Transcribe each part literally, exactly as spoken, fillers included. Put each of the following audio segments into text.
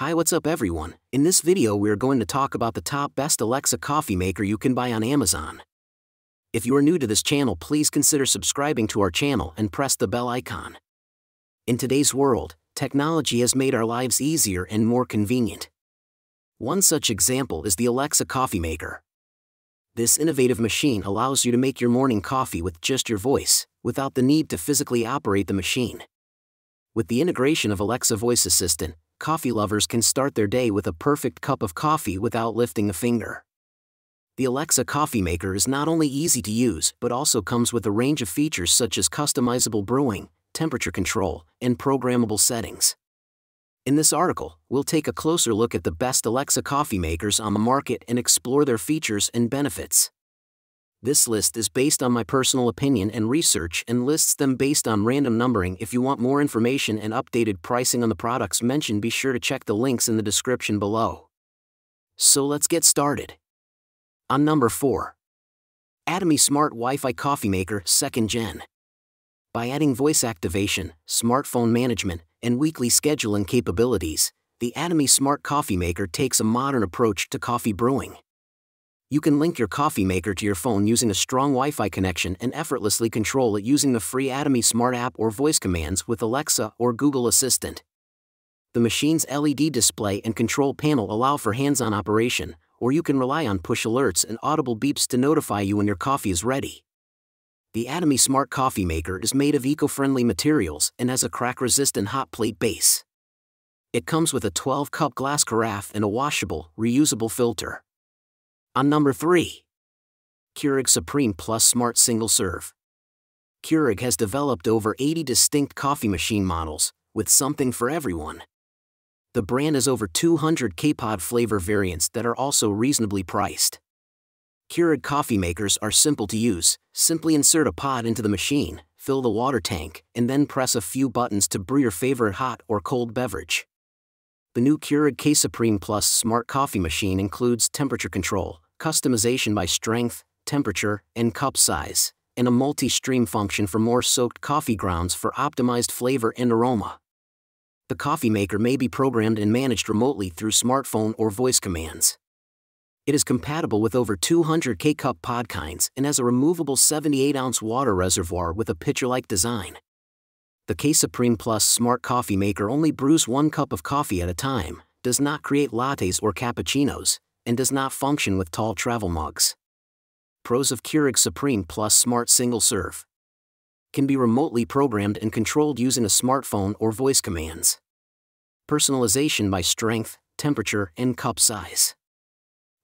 Hi, what's up everyone? In this video we are going to talk about the top best Alexa coffee maker you can buy on Amazon. If you are new to this channel, please consider subscribing to our channel and press the bell icon. In today's world, technology has made our lives easier and more convenient. One such example is the Alexa coffee maker. This innovative machine allows you to make your morning coffee with just your voice, without the need to physically operate the machine. With the integration of Alexa Voice Assistant, coffee lovers can start their day with a perfect cup of coffee without lifting a finger. The Alexa coffee maker is not only easy to use but also comes with a range of features such as customizable brewing, temperature control, and programmable settings. In this article, we'll take a closer look at the best Alexa coffee makers on the market and explore their features and benefits. This list is based on my personal opinion and research and lists them based on random numbering. If you want more information and updated pricing on the products mentioned, be sure to check the links in the description below. So let's get started. On number four. Atomi Smart Wi-Fi Coffee Maker second gen. By adding voice activation, smartphone management, and weekly scheduling capabilities, the Atomi Smart Coffee Maker takes a modern approach to coffee brewing. You can link your coffee maker to your phone using a strong Wi-Fi connection and effortlessly control it using the free Atomi Smart app or voice commands with Alexa or Google Assistant. The machine's L E D display and control panel allow for hands-on operation, or you can rely on push alerts and audible beeps to notify you when your coffee is ready. The Atomi Smart Coffee Maker is made of eco-friendly materials and has a crack-resistant hot plate base. It comes with a twelve cup glass carafe and a washable, reusable filter. On number three. Keurig Supreme Plus Smart Single Serve. Keurig has developed over eighty distinct coffee machine models, with something for everyone. The brand has over two hundred K-Pod flavor variants that are also reasonably priced. Keurig coffee makers are simple to use. Simply insert a pod into the machine, fill the water tank, and then press a few buttons to brew your favorite hot or cold beverage. The new Keurig K-Supreme Plus Smart Coffee Machine includes temperature control, customization by strength, temperature, and cup size, and a multi-stream function for more soaked coffee grounds for optimized flavor and aroma. The coffee maker may be programmed and managed remotely through smartphone or voice commands. It is compatible with over two hundred K-Cup pod kinds and has a removable seventy-eight ounce water reservoir with a pitcher-like design. The K-Supreme Plus Smart Coffee Maker only brews one cup of coffee at a time, does not create lattes or cappuccinos, and does not function with tall travel mugs. Pros of Keurig Supreme Plus Smart Single Serve. Can be remotely programmed and controlled using a smartphone or voice commands. Personalization by strength, temperature, and cup size.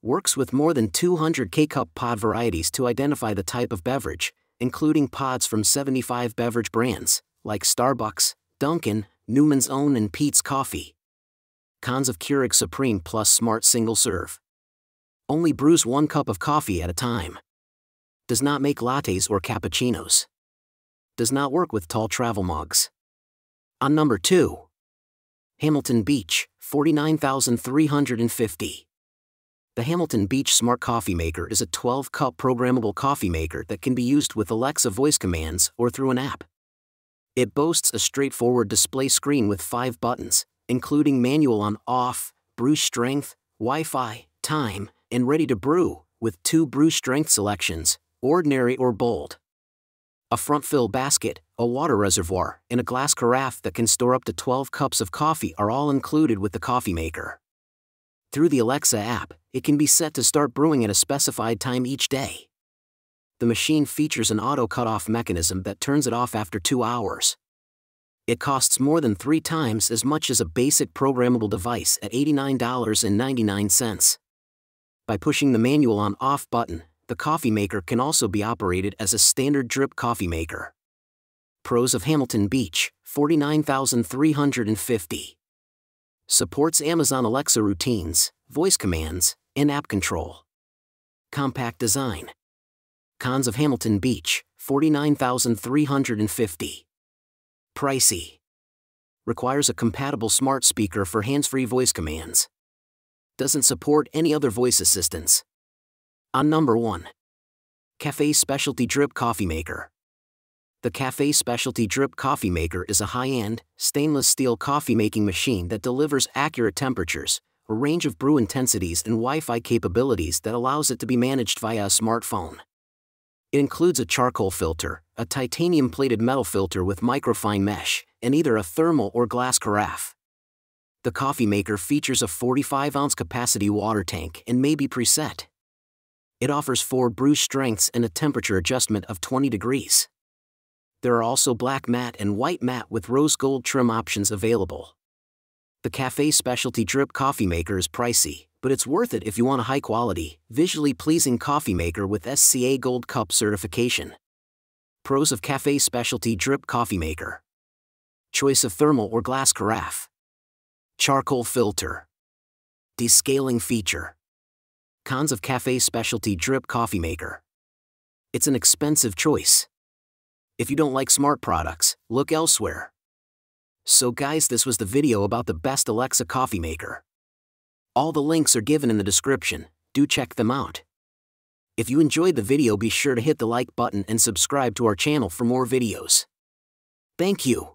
Works with more than two hundred K-Cup pod varieties to identify the type of beverage, including pods from seventy-five beverage brands, like Starbucks, Dunkin', Newman's Own and Peet's Coffee. Cons of Keurig Supreme Plus Smart Single Serve. Only brews one cup of coffee at a time. Does not make lattes or cappuccinos. Does not work with tall travel mugs. On number two. Hamilton Beach, forty-nine thousand three hundred fifty. The Hamilton Beach Smart Coffee Maker is a twelve cup programmable coffee maker that can be used with Alexa voice commands or through an app. It boasts a straightforward display screen with five buttons, including manual on/off, brew strength, Wi-Fi, time, and ready to brew, with two brew strength selections, ordinary or bold. A front fill basket, a water reservoir, and a glass carafe that can store up to twelve cups of coffee are all included with the coffee maker. Through the Alexa app, it can be set to start brewing at a specified time each day. The machine features an auto cutoff mechanism that turns it off after two hours. It costs more than three times as much as a basic programmable device at eighty-nine dollars and ninety-nine cents. By pushing the manual on/off button, the coffee maker can also be operated as a standard drip coffee maker. Pros of Hamilton Beach, forty-nine thousand three hundred fifty. Supports Amazon Alexa routines, voice commands, and app control. Compact design. Cons of Hamilton Beach, forty-nine thousand three hundred fifty. Pricey. Requires a compatible smart speaker for hands-free voice commands. Doesn't support any other voice assistants. On number one. Café Specialty Drip Coffee Maker. The Café Specialty Drip Coffee Maker is a high-end, stainless steel coffee-making machine that delivers accurate temperatures, a range of brew intensities and Wi-Fi capabilities that allows it to be managed via a smartphone. It includes a charcoal filter, a titanium-plated metal filter with microfine mesh, and either a thermal or glass carafe. The coffee maker features a forty-five ounce capacity water tank and may be preset. It offers four brew strengths and a temperature adjustment of twenty degrees. There are also black matte and white matte with rose gold trim options available. The Café Specialty Drip Coffee Maker is pricey, but it's worth it if you want a high-quality, visually pleasing coffee maker with S C A Gold Cup certification. Pros of Café Specialty Drip Coffee Maker: choice of thermal or glass carafe, charcoal filter, descaling feature. Cons of Café Specialty Drip Coffee Maker: it's an expensive choice. If you don't like smart products, look elsewhere. So guys, this was the video about the best Alexa coffee maker. All the links are given in the description, do check them out. If you enjoyed the video, be sure to hit the like button and subscribe to our channel for more videos. Thank you.